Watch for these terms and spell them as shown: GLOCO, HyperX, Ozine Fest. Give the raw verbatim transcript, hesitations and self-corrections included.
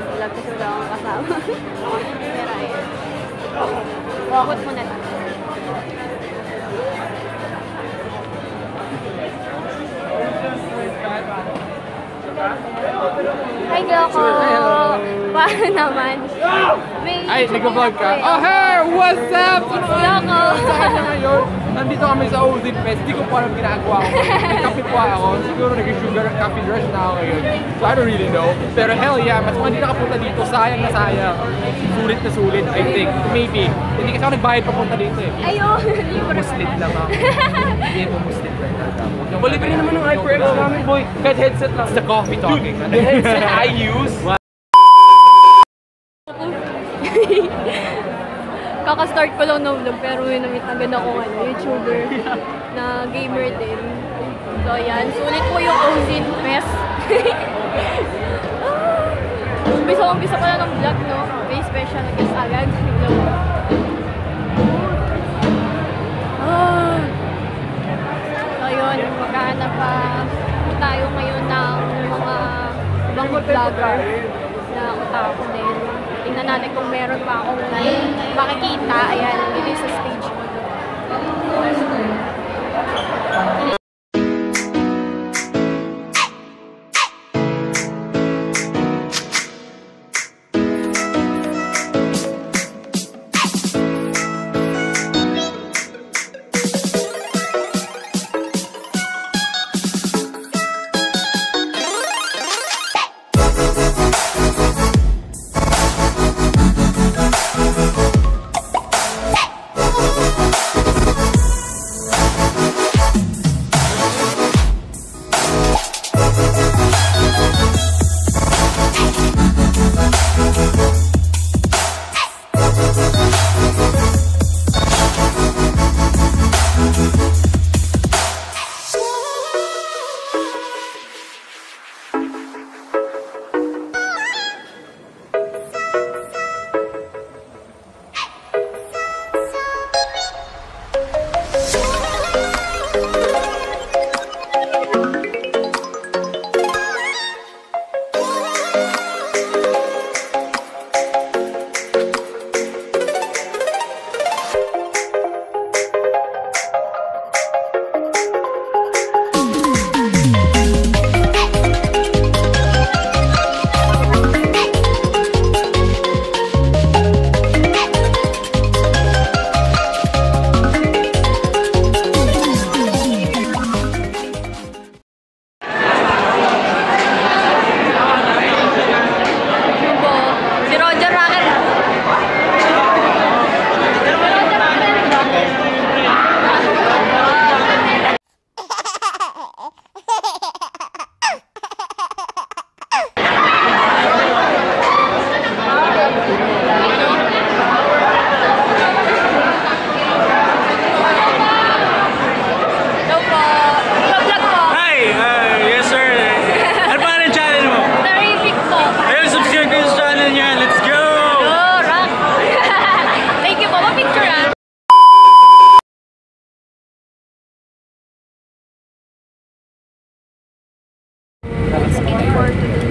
mag-vlog kasi wala akong kasama. Pero ayun. Ikot muna tayo. Hi, GLOCO! Paano naman? Ay, nag-vlog ka? Oh, hey! What's up? GLOCO! Saan naman yun? Nandito kami sa Ozine Fest. Di ko po alam ginagawa ko. May kapitwa ako. Siguro nag-sugar at coffee rush na ako ngayon. So I don't really know. Pero hell yeah, mas mga hindi nakapunta dito. Sayang na sayang. Sulit na sulit, I think. Maybe. Hindi kasi ako nagbayad papunta dito eh. Ayun! Muslit lang ako. Hindi mo muslit lang ako. Balik rin naman ng HyperX namin, boy. Kahit headset lang. It's the coffee talking. The headset I use. Kaka-start ko lang ng vlog pero namit na ganda ko ano, YouTuber na gamer din. So ayan, sulit po yung Ozine Fest. Umpisa-umpisa ko lang ng vlog, no? May special na guest agad. Ah. So ayun, magkahanap pa tayo ngayon ng mga ibang vlogger na utapos din. Tingnan natin kung meron pa akong makikita. Ayan, dito sa stage ko. It's important.